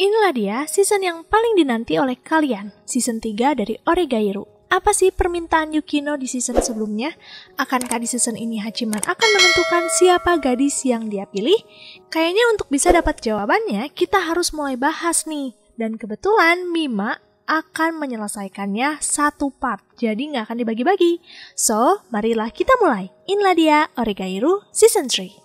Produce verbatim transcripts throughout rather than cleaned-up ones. Inilah dia season yang paling dinanti oleh kalian, season tiga dari Oregairu. Apa sih permintaan Yukino di season sebelumnya? Akankah di season ini Hachiman akan menentukan siapa gadis yang dia pilih? Kayaknya untuk bisa dapat jawabannya, kita harus mulai bahas nih. Dan kebetulan Mima akan menyelesaikannya satu part, jadi nggak akan dibagi-bagi. So, marilah kita mulai. Inilah dia Oregairu season three.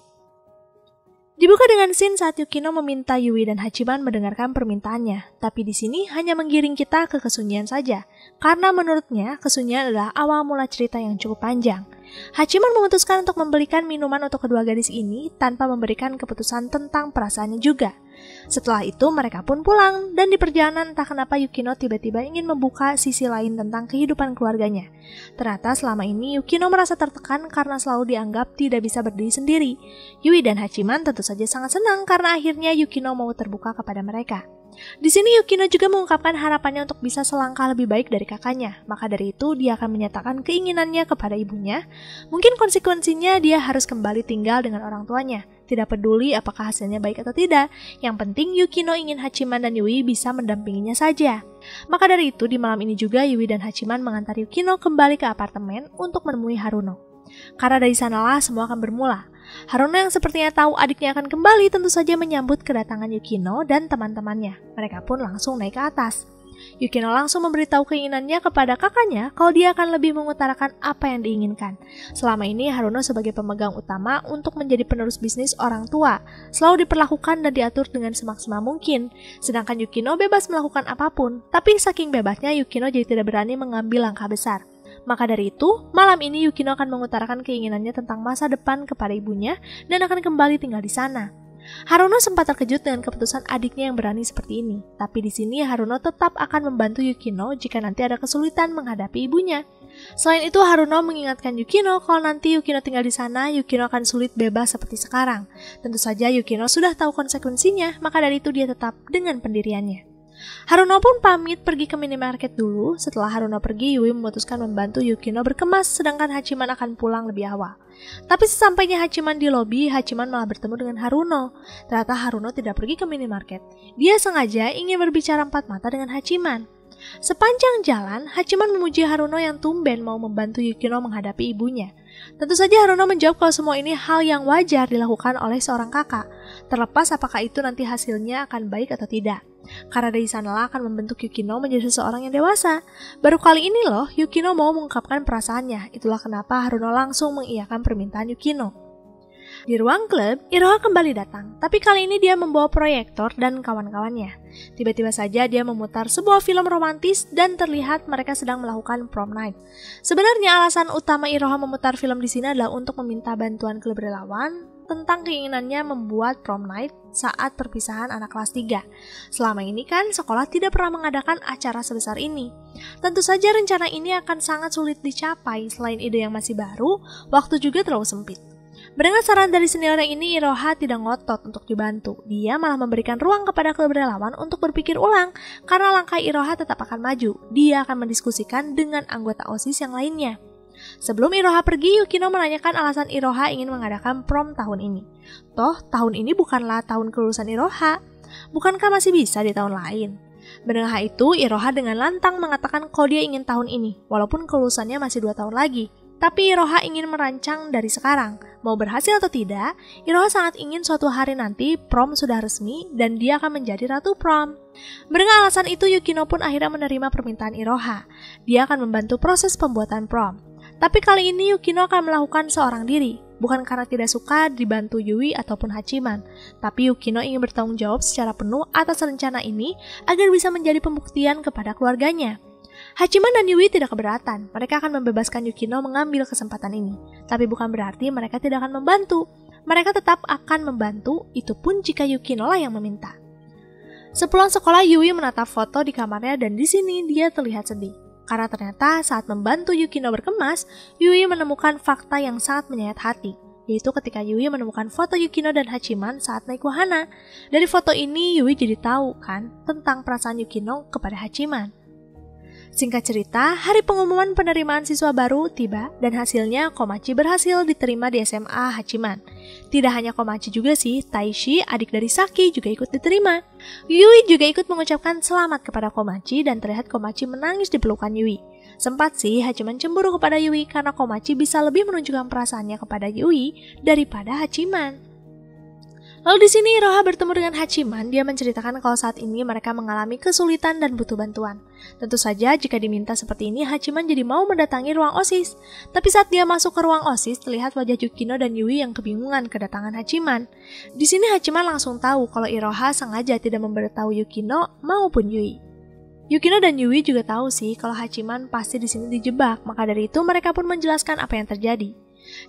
Dibuka dengan scene saat Yukino meminta Yui dan Hachiman mendengarkan permintaannya, tapi di sini hanya menggiring kita ke kesunyian saja, karena menurutnya kesunyian adalah awal mula cerita yang cukup panjang. Hachiman memutuskan untuk membelikan minuman untuk kedua gadis ini tanpa memberikan keputusan tentang perasaannya juga. Setelah itu mereka pun pulang, dan di perjalanan entah kenapa Yukino tiba-tiba ingin membuka sisi lain tentang kehidupan keluarganya. Ternyata selama ini Yukino merasa tertekan karena selalu dianggap tidak bisa berdiri sendiri. Yui dan Hachiman tentu saja sangat senang karena akhirnya Yukino mau terbuka kepada mereka. Di sini Yukino juga mengungkapkan harapannya untuk bisa selangkah lebih baik dari kakaknya. Maka dari itu dia akan menyatakan keinginannya kepada ibunya. Mungkin konsekuensinya dia harus kembali tinggal dengan orang tuanya. Tidak peduli apakah hasilnya baik atau tidak, yang penting Yukino ingin Hachiman dan Yui bisa mendampinginya saja. Maka dari itu di malam ini juga Yui dan Hachiman mengantar Yukino kembali ke apartemen untuk menemui Haruno. Karena dari sanalah semua akan bermula. Haruno yang sepertinya tahu adiknya akan kembali tentu saja menyambut kedatangan Yukino dan teman-temannya. Mereka pun langsung naik ke atas. Yukino langsung memberitahu keinginannya kepada kakaknya kalau dia akan lebih mengutarakan apa yang diinginkan. Selama ini Haruno sebagai pemegang utama untuk menjadi penerus bisnis orang tua, selalu diperlakukan dan diatur dengan semaksimal mungkin. Sedangkan Yukino bebas melakukan apapun, tapi saking bebasnya Yukino jadi tidak berani mengambil langkah besar. Maka dari itu, malam ini Yukino akan mengutarakan keinginannya tentang masa depan kepada ibunya dan akan kembali tinggal di sana. Haruno sempat terkejut dengan keputusan adiknya yang berani seperti ini, tapi di sini Haruno tetap akan membantu Yukino jika nanti ada kesulitan menghadapi ibunya. Selain itu, Haruno mengingatkan Yukino kalau nanti Yukino tinggal di sana, Yukino akan sulit bebas seperti sekarang. Tentu saja Yukino sudah tahu konsekuensinya, maka dari itu dia tetap dengan pendiriannya. Haruno pun pamit pergi ke minimarket dulu. Setelah Haruno pergi, Yui memutuskan membantu Yukino berkemas, sedangkan Hachiman akan pulang lebih awal. Tapi sesampainya Hachiman di lobi, Hachiman malah bertemu dengan Haruno. Ternyata Haruno tidak pergi ke minimarket. Dia sengaja ingin berbicara empat mata dengan Hachiman. Sepanjang jalan, Hachiman memuji Haruno yang tumben mau membantu Yukino menghadapi ibunya. Tentu saja Haruno menjawab kalau semua ini hal yang wajar dilakukan oleh seorang kakak, terlepas apakah itu nanti hasilnya akan baik atau tidak. Karena dari sanalah akan membentuk Yukino menjadi seseorang yang dewasa. Baru kali ini loh, Yukino mau mengungkapkan perasaannya. Itulah kenapa Haruno langsung mengiyakan permintaan Yukino. Di ruang klub, Iroha kembali datang, tapi kali ini dia membawa proyektor dan kawan-kawannya. Tiba-tiba saja dia memutar sebuah film romantis dan terlihat mereka sedang melakukan prom night. Sebenarnya alasan utama Iroha memutar film di sini adalah untuk meminta bantuan klub relawan tentang keinginannya membuat prom night saat perpisahan anak kelas tiga. Selama ini kan sekolah tidak pernah mengadakan acara sebesar ini. Tentu saja rencana ini akan sangat sulit dicapai, selain ide yang masih baru, waktu juga terlalu sempit. Mendengar saran dari senior yang ini, Iroha tidak ngotot untuk dibantu. Dia malah memberikan ruang kepada klub relawan untuk berpikir ulang, karena langkah Iroha tetap akan maju. Dia akan mendiskusikan dengan anggota OSIS yang lainnya. Sebelum Iroha pergi, Yukino menanyakan alasan Iroha ingin mengadakan prom tahun ini. Toh, tahun ini bukanlah tahun kelulusan Iroha. Bukankah masih bisa di tahun lain? Mendengar hal itu, Iroha dengan lantang mengatakan kalau dia ingin tahun ini, walaupun kelulusannya masih dua tahun lagi. Tapi Iroha ingin merancang dari sekarang. Mau berhasil atau tidak, Iroha sangat ingin suatu hari nanti prom sudah resmi dan dia akan menjadi ratu prom. Mendengar alasan itu, Yukino pun akhirnya menerima permintaan Iroha. Dia akan membantu proses pembuatan prom. Tapi kali ini Yukino akan melakukan seorang diri, bukan karena tidak suka dibantu Yui ataupun Hachiman. Tapi Yukino ingin bertanggung jawab secara penuh atas rencana ini agar bisa menjadi pembuktian kepada keluarganya. Hachiman dan Yui tidak keberatan, mereka akan membebaskan Yukino mengambil kesempatan ini. Tapi bukan berarti mereka tidak akan membantu, mereka tetap akan membantu, itu pun jika Yukino lah yang meminta. Sepulang sekolah Yui menatap foto di kamarnya dan di sini dia terlihat sedih. Karena ternyata saat membantu Yukino berkemas, Yui menemukan fakta yang sangat menyayat hati, yaitu ketika Yui menemukan foto Yukino dan Hachiman saat naik wahana. Dari foto ini Yui jadi tahu kan tentang perasaan Yukino kepada Hachiman. Singkat cerita, hari pengumuman penerimaan siswa baru tiba dan hasilnya Komachi berhasil diterima di S M A Hachiman. Tidak hanya Komachi juga sih, Taishi, adik dari Saki, juga ikut diterima. Yui juga ikut mengucapkan selamat kepada Komachi dan terlihat Komachi menangis di pelukan Yui. Sempat sih Hachiman cemburu kepada Yui karena Komachi bisa lebih menunjukkan perasaannya kepada Yui daripada Hachiman. Lalu di sini Iroha bertemu dengan Hachiman, dia menceritakan kalau saat ini mereka mengalami kesulitan dan butuh bantuan. Tentu saja jika diminta seperti ini, Hachiman jadi mau mendatangi ruang OSIS. Tapi saat dia masuk ke ruang OSIS, terlihat wajah Yukino dan Yui yang kebingungan kedatangan Hachiman. Di sini Hachiman langsung tahu kalau Iroha sengaja tidak memberitahu Yukino maupun Yui. Yukino dan Yui juga tahu sih kalau Hachiman pasti di sini dijebak, maka dari itu mereka pun menjelaskan apa yang terjadi.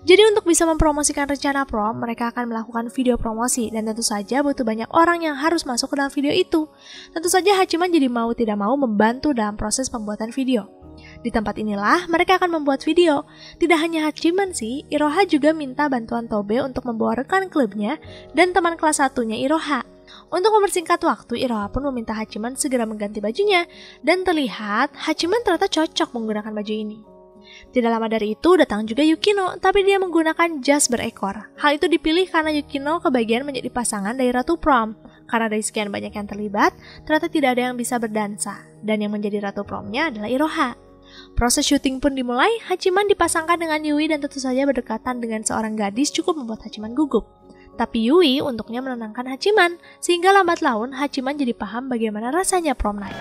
Jadi untuk bisa mempromosikan rencana prom, mereka akan melakukan video promosi dan tentu saja butuh banyak orang yang harus masuk ke dalam video itu. Tentu saja Hachiman jadi mau tidak mau membantu dalam proses pembuatan video. Di tempat inilah mereka akan membuat video. Tidak hanya Hachiman sih, Iroha juga minta bantuan Tobe untuk membawa rekan klubnya dan teman kelas satunya Iroha. Untuk mempersingkat waktu, Iroha pun meminta Hachiman segera mengganti bajunya dan terlihat Hachiman ternyata cocok menggunakan baju ini. Tidak lama dari itu datang juga Yukino, tapi dia menggunakan jas berekor. Hal itu dipilih karena Yukino kebagian menjadi pasangan dari Ratu Prom. Karena dari sekian banyak yang terlibat, ternyata tidak ada yang bisa berdansa. Dan yang menjadi Ratu Promnya adalah Iroha. Proses syuting pun dimulai, Hachiman dipasangkan dengan Yui dan tentu saja berdekatan dengan seorang gadis cukup membuat Hachiman gugup. Tapi Yui untuknya menenangkan Hachiman, sehingga lambat laun Hachiman jadi paham bagaimana rasanya prom night.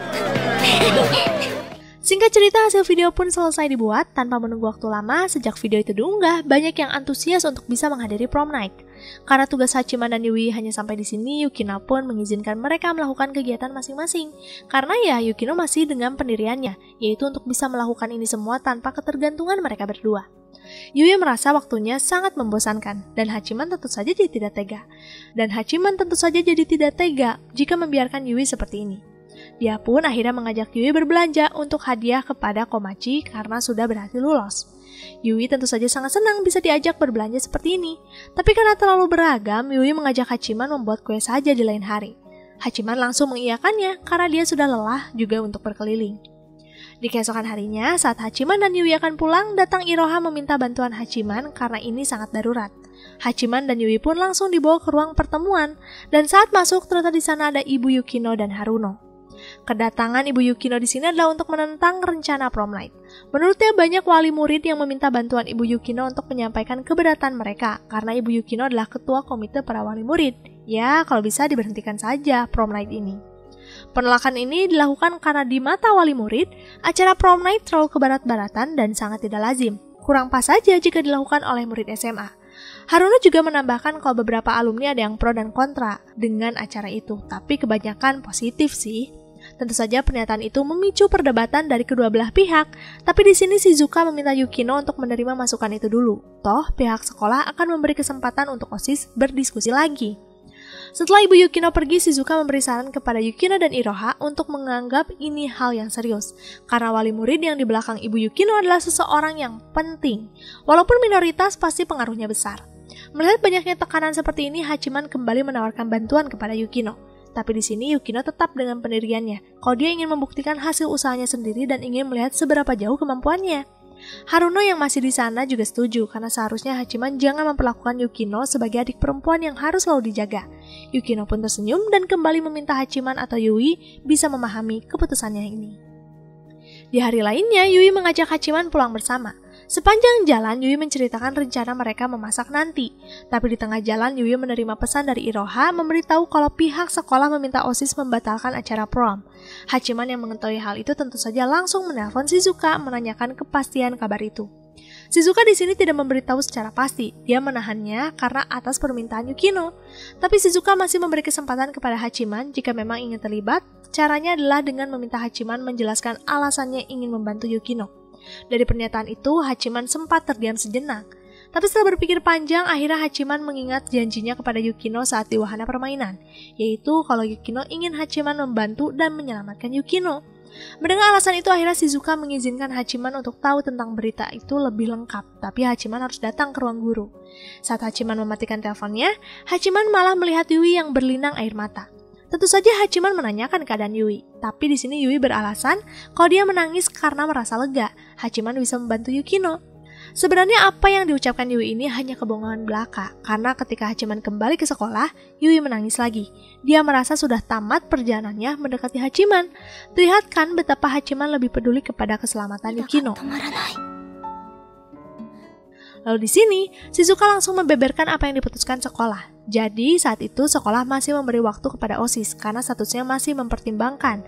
Singkat cerita, hasil video pun selesai dibuat tanpa menunggu waktu lama. Sejak video itu diunggah, banyak yang antusias untuk bisa menghadiri prom night. Karena tugas Hachiman dan Yui hanya sampai di sini, Yukino pun mengizinkan mereka melakukan kegiatan masing-masing. Karena ya Yukino masih dengan pendiriannya, yaitu untuk bisa melakukan ini semua tanpa ketergantungan mereka berdua. Yui merasa waktunya sangat membosankan dan Hachiman tentu saja jadi tidak tega. Dan Hachiman tentu saja jadi tidak tega jika membiarkan Yui seperti ini. Dia pun akhirnya mengajak Yui berbelanja untuk hadiah kepada Komachi karena sudah berhasil lolos. Yui tentu saja sangat senang bisa diajak berbelanja seperti ini. Tapi karena terlalu beragam, Yui mengajak Hachiman membuat kue saja di lain hari. Hachiman langsung mengiyakannya karena dia sudah lelah juga untuk berkeliling. Di keesokan harinya, saat Hachiman dan Yui akan pulang, datang Iroha meminta bantuan Hachiman karena ini sangat darurat. Hachiman dan Yui pun langsung dibawa ke ruang pertemuan, dan saat masuk ternyata di sana ada Ibu Yukino dan Haruno. Kedatangan Ibu Yukino di sini adalah untuk menentang rencana prom night. Menurutnya banyak wali murid yang meminta bantuan Ibu Yukino untuk menyampaikan keberatan mereka karena Ibu Yukino adalah ketua komite para wali murid. Ya, kalau bisa diberhentikan saja prom night ini. Penolakan ini dilakukan karena di mata wali murid, acara prom night terlalu kebarat-baratan dan sangat tidak lazim. Kurang pas saja jika dilakukan oleh murid S M A. Haruno juga menambahkan kalau beberapa alumni ada yang pro dan kontra dengan acara itu, tapi kebanyakan positif sih. Tentu saja pernyataan itu memicu perdebatan dari kedua belah pihak, tapi di sini Shizuka meminta Yukino untuk menerima masukan itu dulu. Toh, pihak sekolah akan memberi kesempatan untuk OSIS berdiskusi lagi. Setelah Ibu Yukino pergi, Shizuka memberi saran kepada Yukino dan Iroha untuk menganggap ini hal yang serius. Karena wali murid yang di belakang Ibu Yukino adalah seseorang yang penting. Walaupun minoritas, pasti pengaruhnya besar. Melihat banyaknya tekanan seperti ini, Hachiman kembali menawarkan bantuan kepada Yukino. Tapi di sini Yukino tetap dengan pendiriannya, kalau dia ingin membuktikan hasil usahanya sendiri dan ingin melihat seberapa jauh kemampuannya. Haruno yang masih di sana juga setuju karena seharusnya Hachiman jangan memperlakukan Yukino sebagai adik perempuan yang harus selalu dijaga. Yukino pun tersenyum dan kembali meminta Hachiman atau Yui bisa memahami keputusannya ini. Di hari lainnya, Yui mengajak Hachiman pulang bersama. Sepanjang jalan, Yui menceritakan rencana mereka memasak nanti. Tapi di tengah jalan, Yui menerima pesan dari Iroha memberitahu kalau pihak sekolah meminta OSIS membatalkan acara prom. Hachiman yang mengetahui hal itu tentu saja langsung menelpon Shizuka menanyakan kepastian kabar itu. Shizuka di sini tidak memberitahu secara pasti, dia menahannya karena atas permintaan Yukino. Tapi Shizuka masih memberi kesempatan kepada Hachiman jika memang ingin terlibat, caranya adalah dengan meminta Hachiman menjelaskan alasannya ingin membantu Yukino. Dari pernyataan itu, Hachiman sempat terdiam sejenak. Tapi setelah berpikir panjang, akhirnya Hachiman mengingat janjinya kepada Yukino saat di wahana permainan, yaitu kalau Yukino ingin Hachiman membantu dan menyelamatkan Yukino. Mendengar alasan itu, akhirnya Shizuka mengizinkan Hachiman untuk tahu tentang berita itu lebih lengkap, tapi Hachiman harus datang ke ruang guru. Saat Hachiman mematikan teleponnya, Hachiman malah melihat Yui yang berlinang air mata. Tentu saja Hachiman menanyakan keadaan Yui, tapi di sini Yui beralasan kalau dia menangis karena merasa lega. Hachiman bisa membantu Yukino. Sebenarnya apa yang diucapkan Yui ini hanya kebohongan belaka, karena ketika Hachiman kembali ke sekolah, Yui menangis lagi. Dia merasa sudah tamat perjalanannya mendekati Hachiman. Terlihatkan betapa Hachiman lebih peduli kepada keselamatan Yukino. Lalu di sini, Shizuka langsung membeberkan apa yang diputuskan sekolah. Jadi saat itu sekolah masih memberi waktu kepada OSIS karena statusnya masih mempertimbangkan.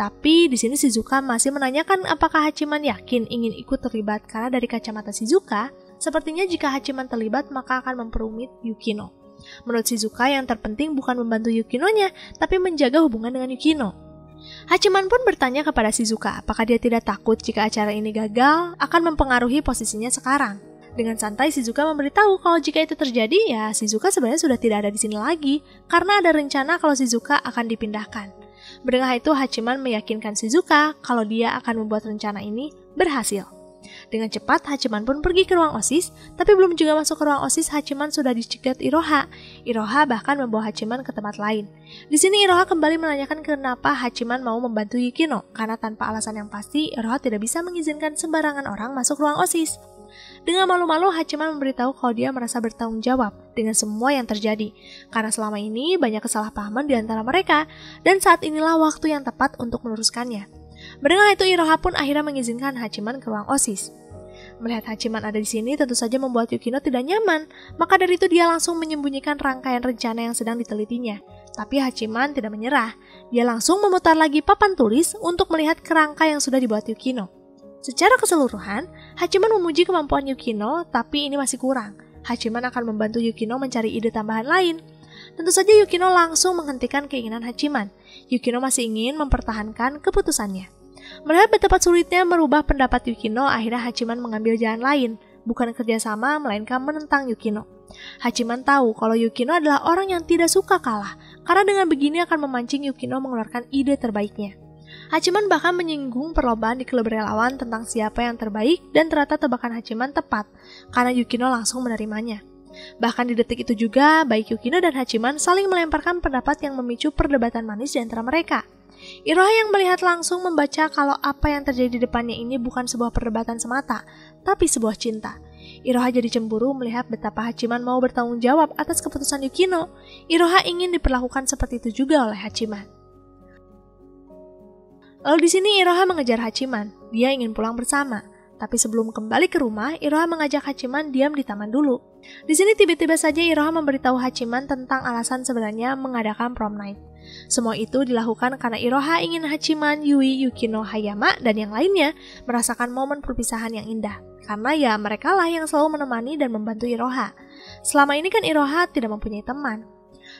Tapi di sini Shizuka masih menanyakan apakah Hachiman yakin ingin ikut terlibat, karena dari kacamata Shizuka, sepertinya jika Hachiman terlibat maka akan memperumit Yukino. Menurut Shizuka yang terpenting bukan membantu Yukinonya, tapi menjaga hubungan dengan Yukino. Hachiman pun bertanya kepada Shizuka apakah dia tidak takut jika acara ini gagal akan mempengaruhi posisinya sekarang. Dengan santai, Shizuka memberitahu kalau jika itu terjadi, ya Shizuka sebenarnya sudah tidak ada di sini lagi, karena ada rencana kalau Shizuka akan dipindahkan. Mendengar itu, Hachiman meyakinkan Shizuka kalau dia akan membuat rencana ini berhasil. Dengan cepat, Hachiman pun pergi ke ruang OSIS, tapi belum juga masuk ke ruang OSIS, Hachiman sudah dicegat Iroha. Iroha bahkan membawa Hachiman ke tempat lain. Di sini Iroha kembali menanyakan kenapa Hachiman mau membantu Yukino, karena tanpa alasan yang pasti, Iroha tidak bisa mengizinkan sembarangan orang masuk ruang OSIS. Dengan malu-malu, Hachiman memberitahu kalau dia merasa bertanggung jawab dengan semua yang terjadi, karena selama ini banyak kesalahpahaman di antara mereka, dan saat inilah waktu yang tepat untuk meluruskannya. Mendengar itu, Iroha pun akhirnya mengizinkan Hachiman ke ruang OSIS. Melihat Hachiman ada di sini tentu saja membuat Yukino tidak nyaman, maka dari itu dia langsung menyembunyikan rangkaian rencana yang sedang ditelitinya. Tapi Hachiman tidak menyerah, dia langsung memutar lagi papan tulis untuk melihat kerangka yang sudah dibuat Yukino. Secara keseluruhan, Hachiman memuji kemampuan Yukino, tapi ini masih kurang. Hachiman akan membantu Yukino mencari ide tambahan lain. Tentu saja Yukino langsung menghentikan keinginan Hachiman. Yukino masih ingin mempertahankan keputusannya. Melihat betapa sulitnya merubah pendapat Yukino, akhirnya Hachiman mengambil jalan lain. Bukan kerjasama, melainkan menentang Yukino. Hachiman tahu kalau Yukino adalah orang yang tidak suka kalah, karena dengan begini akan memancing Yukino mengeluarkan ide terbaiknya. Hachiman bahkan menyinggung perlombaan di klub relawan tentang siapa yang terbaik, dan ternyata tebakan Hachiman tepat, karena Yukino langsung menerimanya. Bahkan di detik itu juga, baik Yukino dan Hachiman saling melemparkan pendapat yang memicu perdebatan manis di antara mereka. Iroha yang melihat langsung membaca kalau apa yang terjadi di depannya ini bukan sebuah perdebatan semata, tapi sebuah cinta. Iroha jadi cemburu melihat betapa Hachiman mau bertanggung jawab atas keputusan Yukino. Iroha ingin diperlakukan seperti itu juga oleh Hachiman. Lalu di sini Iroha mengejar Hachiman, dia ingin pulang bersama. Tapi sebelum kembali ke rumah, Iroha mengajak Hachiman diam di taman dulu. Di sini tiba-tiba saja Iroha memberitahu Hachiman tentang alasan sebenarnya mengadakan prom night. Semua itu dilakukan karena Iroha ingin Hachiman, Yui, Yukino, Hayama, dan yang lainnya merasakan momen perpisahan yang indah. Karena ya mereka lah yang selalu menemani dan membantu Iroha. Selama ini kan Iroha tidak mempunyai teman.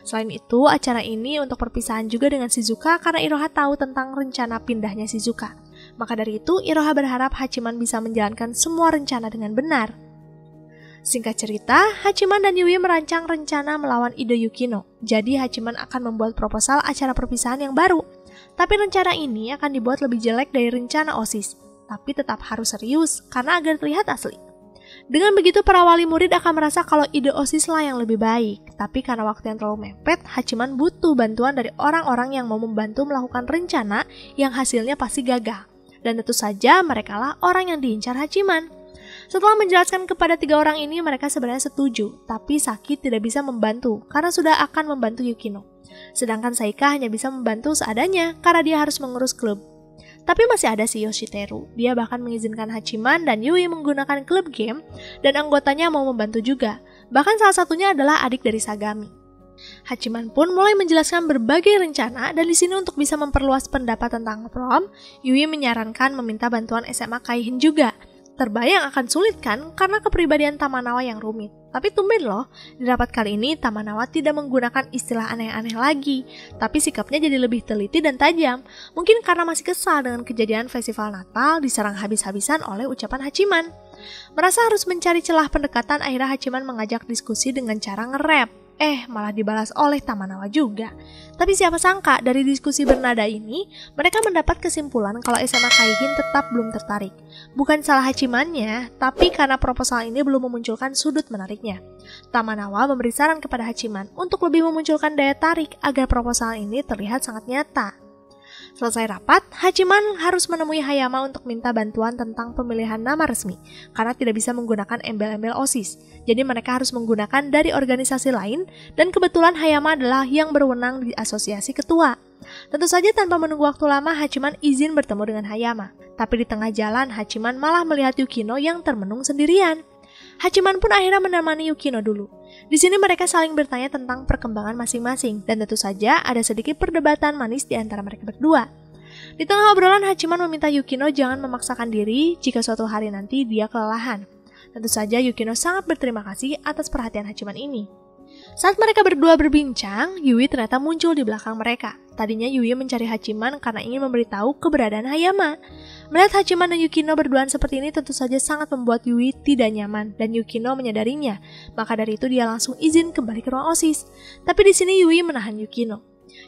Selain itu, acara ini untuk perpisahan juga dengan Shizuka karena Iroha tahu tentang rencana pindahnya Shizuka. Maka dari itu, Iroha berharap Hachiman bisa menjalankan semua rencana dengan benar. Singkat cerita, Hachiman dan Yui merancang rencana melawan ide Yukino. Jadi Hachiman akan membuat proposal acara perpisahan yang baru. Tapi rencana ini akan dibuat lebih jelek dari rencana OSIS. Tapi tetap harus serius karena agar terlihat asli. Dengan begitu, para wali murid akan merasa kalau ide OSIS lah yang lebih baik. Tapi karena waktu yang terlalu mepet, Hachiman butuh bantuan dari orang-orang yang mau membantu melakukan rencana yang hasilnya pasti gagal. Dan tentu saja, merekalah orang yang diincar Hachiman. Setelah menjelaskan kepada tiga orang ini, mereka sebenarnya setuju. Tapi Saki tidak bisa membantu, karena sudah akan membantu Yukino. Sedangkan Saika hanya bisa membantu seadanya, karena dia harus mengurus klub. Tapi masih ada si Yoshiteru, dia bahkan mengizinkan Hachiman dan Yui menggunakan klub game, dan anggotanya mau membantu juga, bahkan salah satunya adalah adik dari Sagami. Hachiman pun mulai menjelaskan berbagai rencana, dan di sini untuk bisa memperluas pendapat tentang prom, Yui menyarankan meminta bantuan S M A Kaihin juga. Terbayang akan sulit kan, karena kepribadian Tamanawa yang rumit. Tapi tumben loh, di rapat kali ini Tamanawa tidak menggunakan istilah aneh-aneh lagi, tapi sikapnya jadi lebih teliti dan tajam. Mungkin karena masih kesal dengan kejadian festival Natal diserang habis-habisan oleh ucapan Hachiman. Merasa harus mencari celah pendekatan, akhirnya Hachiman mengajak diskusi dengan cara nge-rap. Eh, malah dibalas oleh Tamanawa juga. Tapi siapa sangka dari diskusi bernada ini, mereka mendapat kesimpulan kalau S M A Kaihin tetap belum tertarik. Bukan salah Hachimannya, tapi karena proposal ini belum memunculkan sudut menariknya. Tamanawa memberi saran kepada Hachiman untuk lebih memunculkan daya tarik agar proposal ini terlihat sangat nyata. Selesai rapat, Hachiman harus menemui Hayama untuk minta bantuan tentang pemilihan nama resmi karena tidak bisa menggunakan embel-embel OSIS. Jadi mereka harus menggunakan dari organisasi lain dan kebetulan Hayama adalah yang berwenang di asosiasi ketua. Tentu saja tanpa menunggu waktu lama Hachiman izin bertemu dengan Hayama. Tapi di tengah jalan Hachiman malah melihat Yukino yang termenung sendirian. Hachiman pun akhirnya menemani Yukino dulu. Di sini mereka saling bertanya tentang perkembangan masing-masing, dan tentu saja ada sedikit perdebatan manis di antara mereka berdua. Di tengah obrolan, Hachiman meminta Yukino jangan memaksakan diri jika suatu hari nanti dia kelelahan. Tentu saja Yukino sangat berterima kasih atas perhatian Hachiman ini. Saat mereka berdua berbincang, Yui ternyata muncul di belakang mereka. Tadinya Yui mencari Hachiman karena ingin memberitahu keberadaan Hayama. Melihat Hachiman dan Yukino berduaan seperti ini tentu saja sangat membuat Yui tidak nyaman dan Yukino menyadarinya. Maka dari itu dia langsung izin kembali ke ruang OSIS. Tapi di sini Yui menahan Yukino.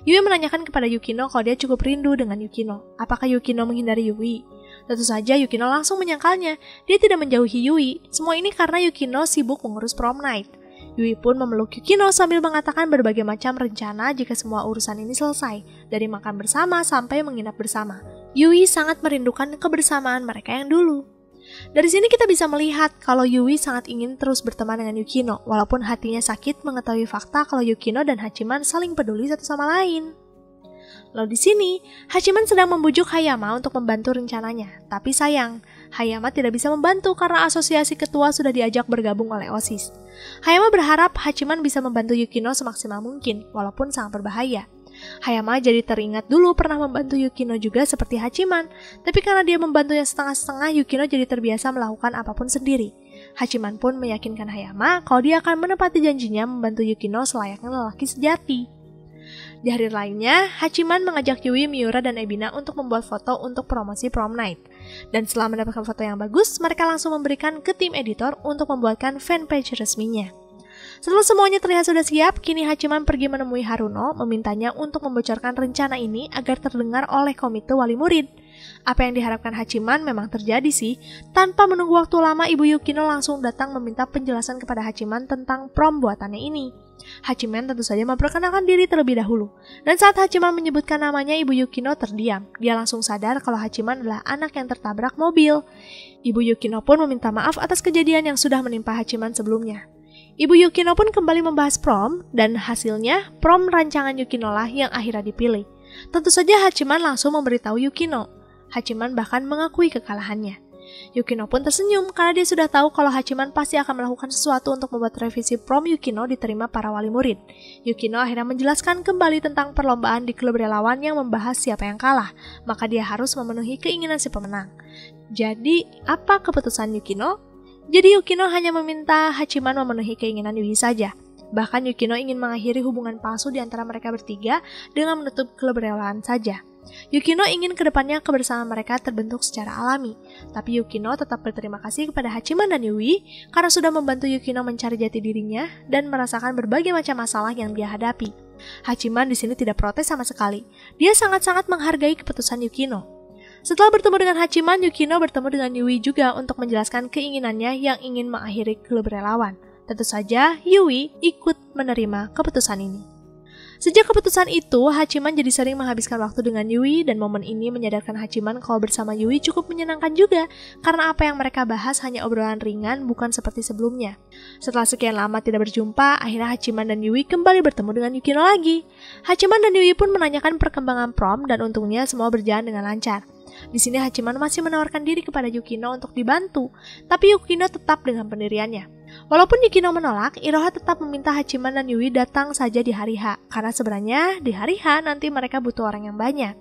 Yui menanyakan kepada Yukino kalau dia cukup rindu dengan Yukino. Apakah Yukino menghindari Yui? Tentu saja Yukino langsung menyangkalnya. Dia tidak menjauhi Yui. Semua ini karena Yukino sibuk mengurus prom night. Yui pun memeluk Yukino sambil mengatakan berbagai macam rencana jika semua urusan ini selesai, dari makan bersama sampai menginap bersama. Yui sangat merindukan kebersamaan mereka yang dulu. Dari sini kita bisa melihat kalau Yui sangat ingin terus berteman dengan Yukino, walaupun hatinya sakit mengetahui fakta kalau Yukino dan Hachiman saling peduli satu sama lain. Lalu di sini, Hachiman sedang membujuk Hayama untuk membantu rencananya. Tapi sayang, Hayama tidak bisa membantu karena asosiasi ketua sudah diajak bergabung oleh OSIS. Hayama berharap Hachiman bisa membantu Yukino semaksimal mungkin, walaupun sangat berbahaya. Hayama jadi teringat dulu pernah membantu Yukino juga seperti Hachiman, tapi karena dia membantunya setengah-setengah, Yukino jadi terbiasa melakukan apapun sendiri. Hachiman pun meyakinkan Hayama kalau dia akan menepati janjinya membantu Yukino selayaknya lelaki sejati. Di hari lainnya, Hachiman mengajak Yui, Miura, dan Ebina untuk membuat foto untuk promosi prom night. Dan setelah mendapatkan foto yang bagus, mereka langsung memberikan ke tim editor untuk membuatkan fanpage resminya. Setelah semuanya terlihat sudah siap, kini Hachiman pergi menemui Haruno, memintanya untuk membocorkan rencana ini agar terdengar oleh komite wali murid. Apa yang diharapkan Hachiman memang terjadi sih. Tanpa menunggu waktu lama, Ibu Yukino langsung datang meminta penjelasan kepada Hachiman tentang prom buatannya ini. Hachiman tentu saja memperkenalkan diri terlebih dahulu. Dan saat Hachiman menyebutkan namanya, Ibu Yukino terdiam. Dia langsung sadar kalau Hachiman adalah anak yang tertabrak mobil. Ibu Yukino pun meminta maaf atas kejadian yang sudah menimpa Hachiman sebelumnya. Ibu Yukino pun kembali membahas prom, dan hasilnya prom rancangan Yukino lah yang akhirnya dipilih. Tentu saja Hachiman langsung memberitahu Yukino. Hachiman bahkan mengakui kekalahannya. Yukino pun tersenyum karena dia sudah tahu kalau Hachiman pasti akan melakukan sesuatu untuk membuat revisi prom Yukino diterima para wali murid. Yukino akhirnya menjelaskan kembali tentang perlombaan di klub relawan yang membahas siapa yang kalah, maka dia harus memenuhi keinginan si pemenang. Jadi, apa keputusan Yukino? Jadi Yukino hanya meminta Hachiman memenuhi keinginan Yui saja. Bahkan Yukino ingin mengakhiri hubungan palsu di antara mereka bertiga dengan menutup klub relawan saja. Yukino ingin kedepannya kebersamaan mereka terbentuk secara alami. Tapi Yukino tetap berterima kasih kepada Hachiman dan Yui karena sudah membantu Yukino mencari jati dirinya dan merasakan berbagai macam masalah yang dia hadapi. Hachiman di sini tidak protes sama sekali. Dia sangat-sangat menghargai keputusan Yukino. Setelah bertemu dengan Hachiman, Yukino bertemu dengan Yui juga untuk menjelaskan keinginannya yang ingin mengakhiri klub relawan. Tentu saja Yui ikut menerima keputusan ini. Sejak keputusan itu, Hachiman jadi sering menghabiskan waktu dengan Yui dan momen ini menyadarkan Hachiman kalau bersama Yui cukup menyenangkan juga karena apa yang mereka bahas hanya obrolan ringan bukan seperti sebelumnya. Setelah sekian lama tidak berjumpa, akhirnya Hachiman dan Yui kembali bertemu dengan Yukino lagi. Hachiman dan Yui pun menanyakan perkembangan prom dan untungnya semua berjalan dengan lancar. Di sini Hachiman masih menawarkan diri kepada Yukino untuk dibantu, tapi Yukino tetap dengan pendiriannya. Walaupun Yukino menolak, Iroha tetap meminta Hachiman dan Yui datang saja di hari H, karena sebenarnya di hari H nanti mereka butuh orang yang banyak.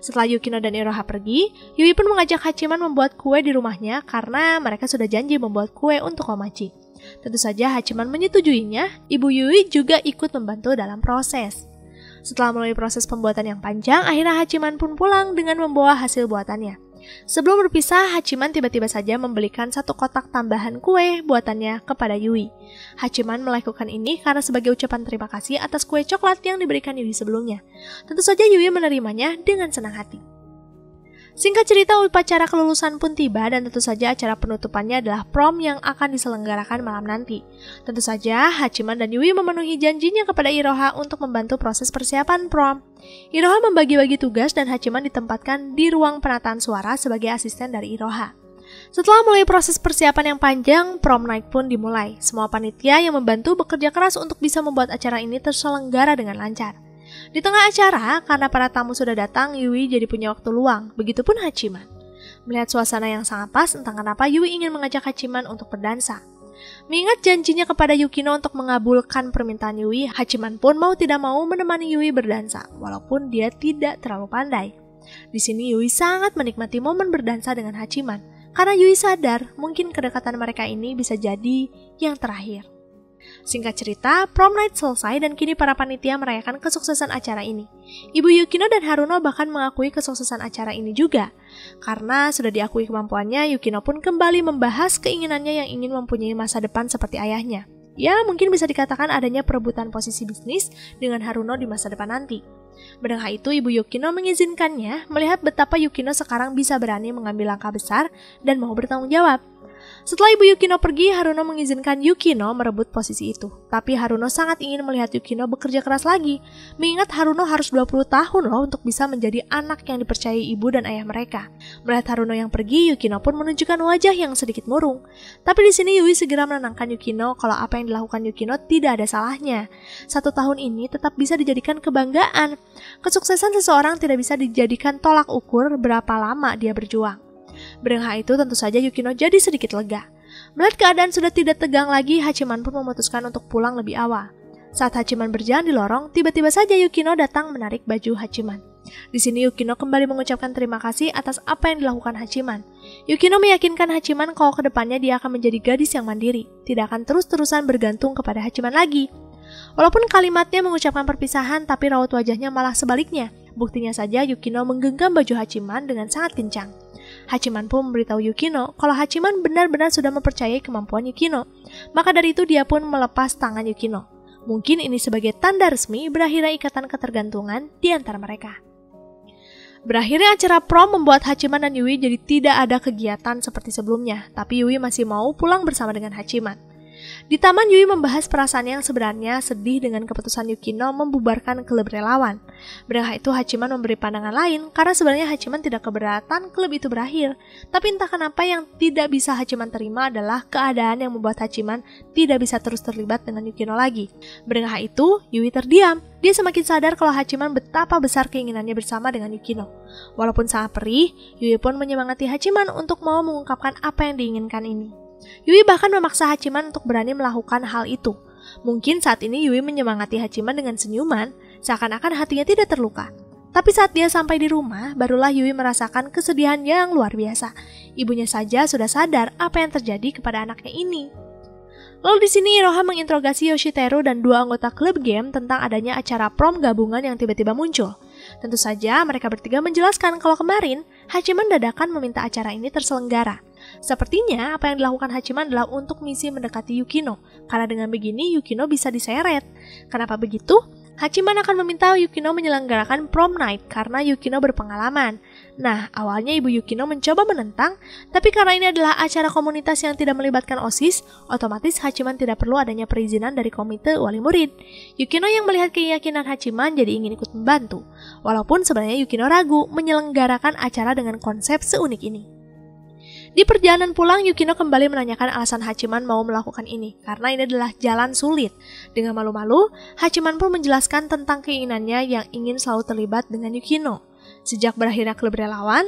Setelah Yukino dan Iroha pergi, Yui pun mengajak Hachiman membuat kue di rumahnya karena mereka sudah janji membuat kue untuk Komachi. Tentu saja Hachiman menyetujuinya, Ibu Yui juga ikut membantu dalam proses. Setelah melalui proses pembuatan yang panjang, akhirnya Hachiman pun pulang dengan membawa hasil buatannya. Sebelum berpisah, Hachiman tiba-tiba saja membelikan satu kotak tambahan kue buatannya kepada Yui. Hachiman melakukan ini karena sebagai ucapan terima kasih atas kue coklat yang diberikan Yui sebelumnya. Tentu saja Yui menerimanya dengan senang hati. Singkat cerita, upacara kelulusan pun tiba dan tentu saja acara penutupannya adalah prom yang akan diselenggarakan malam nanti. Tentu saja, Hachiman dan Yui memenuhi janjinya kepada Iroha untuk membantu proses persiapan prom. Iroha membagi-bagi tugas dan Hachiman ditempatkan di ruang penataan suara sebagai asisten dari Iroha. Setelah mulai proses persiapan yang panjang, prom night pun dimulai. Semua panitia yang membantu bekerja keras untuk bisa membuat acara ini terselenggara dengan lancar. Di tengah acara, karena para tamu sudah datang, Yui jadi punya waktu luang, begitupun Hachiman. Melihat suasana yang sangat pas, entah kenapa Yui ingin mengajak Hachiman untuk berdansa. Mengingat janjinya kepada Yukino untuk mengabulkan permintaan Yui, Hachiman pun mau tidak mau menemani Yui berdansa, walaupun dia tidak terlalu pandai. Di sini Yui sangat menikmati momen berdansa dengan Hachiman, karena Yui sadar mungkin kedekatan mereka ini bisa jadi yang terakhir. Singkat cerita, prom night selesai dan kini para panitia merayakan kesuksesan acara ini. Ibu Yukino dan Haruno bahkan mengakui kesuksesan acara ini juga. Karena sudah diakui kemampuannya, Yukino pun kembali membahas keinginannya yang ingin mempunyai masa depan seperti ayahnya. Ya, mungkin bisa dikatakan adanya perebutan posisi bisnis dengan Haruno di masa depan nanti. Mendengar itu, Ibu Yukino mengizinkannya melihat betapa Yukino sekarang bisa berani mengambil langkah besar dan mau bertanggung jawab. Setelah Ibu Yukino pergi, Haruno mengizinkan Yukino merebut posisi itu. Tapi Haruno sangat ingin melihat Yukino bekerja keras lagi, mengingat Haruno harus dua puluh tahun loh untuk bisa menjadi anak yang dipercayai ibu dan ayah mereka. Melihat Haruno yang pergi, Yukino pun menunjukkan wajah yang sedikit murung. Tapi di sini Yui segera menenangkan Yukino kalau apa yang dilakukan Yukino tidak ada salahnya. Satu tahun ini tetap bisa dijadikan kebanggaan. Kesuksesan seseorang tidak bisa dijadikan tolak ukur berapa lama dia berjuang. Berengah itu tentu saja Yukino jadi sedikit lega. Melihat keadaan sudah tidak tegang lagi, Hachiman pun memutuskan untuk pulang lebih awal. Saat Hachiman berjalan di lorong, tiba-tiba saja Yukino datang menarik baju Hachiman. Di sini Yukino kembali mengucapkan terima kasih atas apa yang dilakukan Hachiman. Yukino meyakinkan Hachiman kalau kedepannya dia akan menjadi gadis yang mandiri, tidak akan terus-terusan bergantung kepada Hachiman lagi. Walaupun kalimatnya mengucapkan perpisahan, tapi raut wajahnya malah sebaliknya. Buktinya saja Yukino menggenggam baju Hachiman dengan sangat kencang. Hachiman pun memberitahu Yukino kalau Hachiman benar-benar sudah mempercayai kemampuan Yukino. Maka dari itu dia pun melepas tangan Yukino. Mungkin ini sebagai tanda resmi berakhirnya ikatan ketergantungan di antara mereka. Berakhirnya acara prom membuat Hachiman dan Yui jadi tidak ada kegiatan seperti sebelumnya. Tapi Yui masih mau pulang bersama dengan Hachiman. Di taman, Yui membahas perasaannya yang sebenarnya sedih dengan keputusan Yukino membubarkan klub relawan. Berengah itu Hachiman memberi pandangan lain karena sebenarnya Hachiman tidak keberatan klub itu berakhir. Tapi entah kenapa yang tidak bisa Hachiman terima adalah keadaan yang membuat Hachiman tidak bisa terus terlibat dengan Yukino lagi. Berengah itu Yui terdiam. Dia semakin sadar kalau Hachiman betapa besar keinginannya bersama dengan Yukino. Walaupun sangat perih, Yui pun menyemangati Hachiman untuk mau mengungkapkan apa yang diinginkan ini. Yui bahkan memaksa Hachiman untuk berani melakukan hal itu. Mungkin saat ini Yui menyemangati Hachiman dengan senyuman, seakan-akan hatinya tidak terluka. Tapi saat dia sampai di rumah, barulah Yui merasakan kesedihan yang luar biasa. Ibunya saja sudah sadar apa yang terjadi kepada anaknya ini. Lalu di sini Iroha menginterogasi Yoshiteru dan dua anggota klub game tentang adanya acara prom gabungan yang tiba-tiba muncul. Tentu saja mereka bertiga menjelaskan kalau kemarin Hachiman dadakan meminta acara ini terselenggara. Sepertinya apa yang dilakukan Hachiman adalah untuk misi mendekati Yukino, karena dengan begini Yukino bisa diseret. Kenapa begitu? Hachiman akan meminta Yukino menyelenggarakan prom night karena Yukino berpengalaman. Nah, awalnya Ibu Yukino mencoba menentang, tapi karena ini adalah acara komunitas yang tidak melibatkan OSIS, otomatis Hachiman tidak perlu adanya perizinan dari komite wali murid. Yukino yang melihat keyakinan Hachiman jadi ingin ikut membantu, walaupun sebenarnya Yukino ragu menyelenggarakan acara dengan konsep seunik ini. Di perjalanan pulang, Yukino kembali menanyakan alasan Hachiman mau melakukan ini, karena ini adalah jalan sulit. Dengan malu-malu, Hachiman pun menjelaskan tentang keinginannya yang ingin selalu terlibat dengan Yukino. Sejak berakhirnya klub relawan,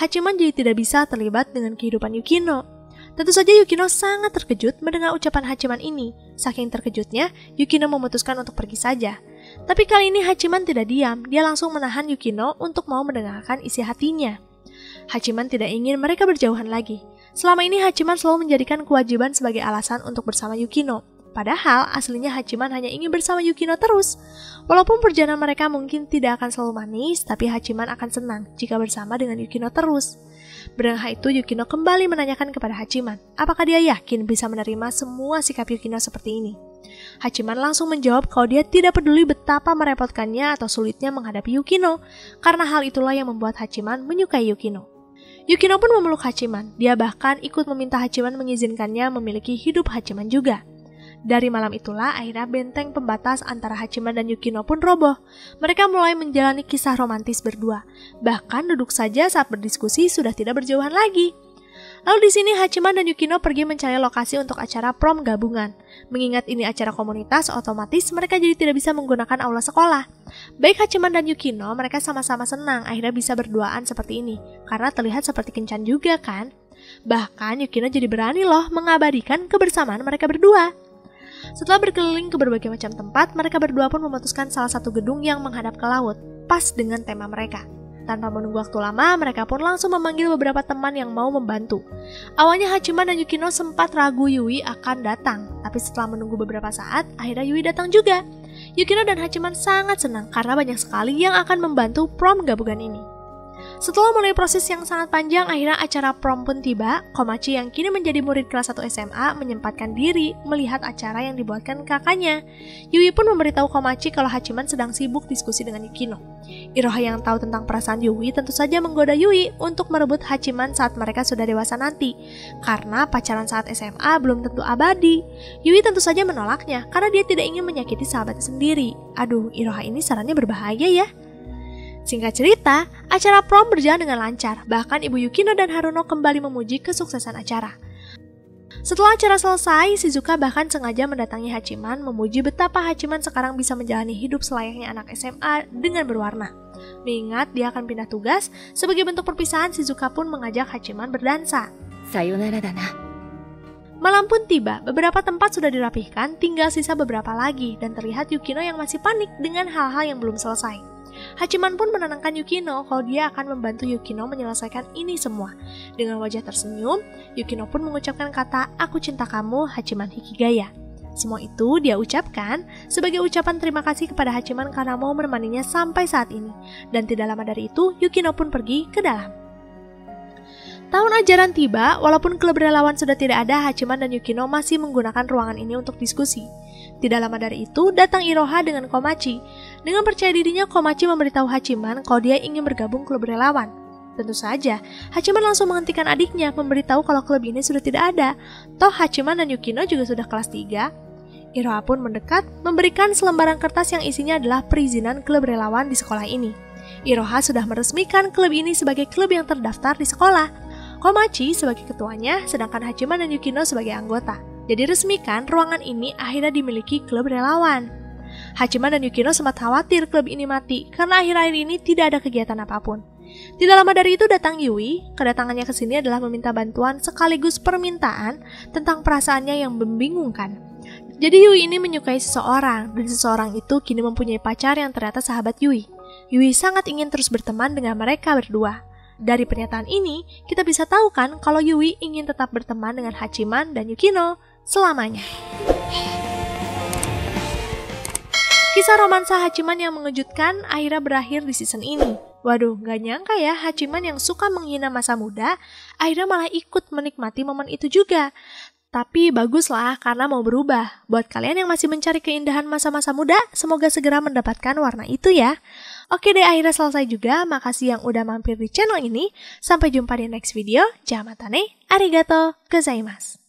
Hachiman jadi tidak bisa terlibat dengan kehidupan Yukino. Tentu saja Yukino sangat terkejut mendengar ucapan Hachiman ini. Saking terkejutnya, Yukino memutuskan untuk pergi saja. Tapi kali ini Hachiman tidak diam, dia langsung menahan Yukino untuk mau mendengarkan isi hatinya. Hachiman tidak ingin mereka berjauhan lagi. Selama ini Hachiman selalu menjadikan kewajiban sebagai alasan untuk bersama Yukino. Padahal aslinya Hachiman hanya ingin bersama Yukino terus. Walaupun perjalanan mereka mungkin tidak akan selalu manis, tapi Hachiman akan senang jika bersama dengan Yukino terus. Bareng hal itu, Yukino kembali menanyakan kepada Hachiman, apakah dia yakin bisa menerima semua sikap Yukino seperti ini. Hachiman langsung menjawab kalau dia tidak peduli betapa merepotkannya atau sulitnya menghadapi Yukino, karena hal itulah yang membuat Hachiman menyukai Yukino. Yukino pun memeluk Hachiman, dia bahkan ikut meminta Hachiman mengizinkannya memiliki hidup Hachiman juga. Dari malam itulah akhirnya benteng pembatas antara Hachiman dan Yukino pun roboh. Mereka mulai menjalani kisah romantis berdua, bahkan duduk saja saat berdiskusi sudah tidak berjauhan lagi. Lalu di sini Hachiman dan Yukino pergi mencari lokasi untuk acara prom gabungan. Mengingat ini acara komunitas, otomatis mereka jadi tidak bisa menggunakan aula sekolah. Baik Hachiman dan Yukino, mereka sama-sama senang akhirnya bisa berduaan seperti ini, karena terlihat seperti kencan juga kan? Bahkan Yukino jadi berani loh mengabadikan kebersamaan mereka berdua. Setelah berkeliling ke berbagai macam tempat, mereka berdua pun memutuskan salah satu gedung yang menghadap ke laut, pas dengan tema mereka. Tanpa menunggu waktu lama, mereka pun langsung memanggil beberapa teman yang mau membantu. Awalnya Hachiman dan Yukino sempat ragu Yui akan datang, tapi setelah menunggu beberapa saat, akhirnya Yui datang juga. Yukino dan Hachiman sangat senang karena banyak sekali yang akan membantu prom gabungan ini. Setelah mulai proses yang sangat panjang, akhirnya acara prom pun tiba. Komachi yang kini menjadi murid kelas satu S M A menyempatkan diri melihat acara yang dibuatkan kakaknya. Yui pun memberitahu Komachi kalau Hachiman sedang sibuk diskusi dengan Yukino. Iroha yang tahu tentang perasaan Yui tentu saja menggoda Yui untuk merebut Hachiman saat mereka sudah dewasa nanti. Karena pacaran saat S M A belum tentu abadi. Yui tentu saja menolaknya karena dia tidak ingin menyakiti sahabatnya sendiri. Aduh, Iroha ini sarannya berbahaya ya. Singkat cerita, acara prom berjalan dengan lancar, bahkan Ibu Yukino dan Haruno kembali memuji kesuksesan acara. Setelah acara selesai, Shizuka bahkan sengaja mendatangi Hachiman memuji betapa Hachiman sekarang bisa menjalani hidup selayaknya anak S M A dengan berwarna. Mengingat dia akan pindah tugas, sebagai bentuk perpisahan Shizuka pun mengajak Hachiman berdansa. Sayonara dana. Malam pun tiba, beberapa tempat sudah dirapihkan, tinggal sisa beberapa lagi, dan terlihat Yukino yang masih panik dengan hal-hal yang belum selesai. Hachiman pun menenangkan Yukino kalau dia akan membantu Yukino menyelesaikan ini semua. Dengan wajah tersenyum, Yukino pun mengucapkan kata, "Aku cinta kamu, Hachiman Hikigaya." Semua itu dia ucapkan sebagai ucapan terima kasih kepada Hachiman karena mau menemaninya sampai saat ini. Dan tidak lama dari itu, Yukino pun pergi ke dalam. Tahun ajaran tiba, walaupun klub relawan sudah tidak ada, Hachiman dan Yukino masih menggunakan ruangan ini untuk diskusi. Tidak lama dari itu, datang Iroha dengan Komachi. Dengan percaya dirinya, Komachi memberitahu Hachiman kalau dia ingin bergabung klub relawan. Tentu saja, Hachiman langsung menghentikan adiknya, memberitahu kalau klub ini sudah tidak ada. Toh Hachiman dan Yukino juga sudah kelas tiga. Iroha pun mendekat, memberikan selembaran kertas yang isinya adalah perizinan klub relawan di sekolah ini. Iroha sudah meresmikan klub ini sebagai klub yang terdaftar di sekolah. Komachi sebagai ketuanya, sedangkan Hachiman dan Yukino sebagai anggota. Jadi resmi kan ruangan ini akhirnya dimiliki klub relawan. Hachiman dan Yukino sempat khawatir klub ini mati, karena akhir-akhir ini tidak ada kegiatan apapun. Tidak lama dari itu datang Yui, kedatangannya ke sini adalah meminta bantuan sekaligus permintaan tentang perasaannya yang membingungkan. Jadi Yui ini menyukai seseorang, dan seseorang itu kini mempunyai pacar yang ternyata sahabat Yui. Yui sangat ingin terus berteman dengan mereka berdua. Dari pernyataan ini, kita bisa tahu kan kalau Yui ingin tetap berteman dengan Hachiman dan Yukino selamanya. Kisah romansa Hachiman yang mengejutkan akhirnya berakhir di season ini. Waduh, gak nyangka ya Hachiman yang suka menghina masa muda, akhirnya malah ikut menikmati momen itu juga. Tapi baguslah karena mau berubah. Buat kalian yang masih mencari keindahan masa-masa muda, semoga segera mendapatkan warna itu ya. Oke deh, akhirnya selesai juga. Makasih yang udah mampir di channel ini. Sampai jumpa di next video. Jamatane, arigato gozaimasu.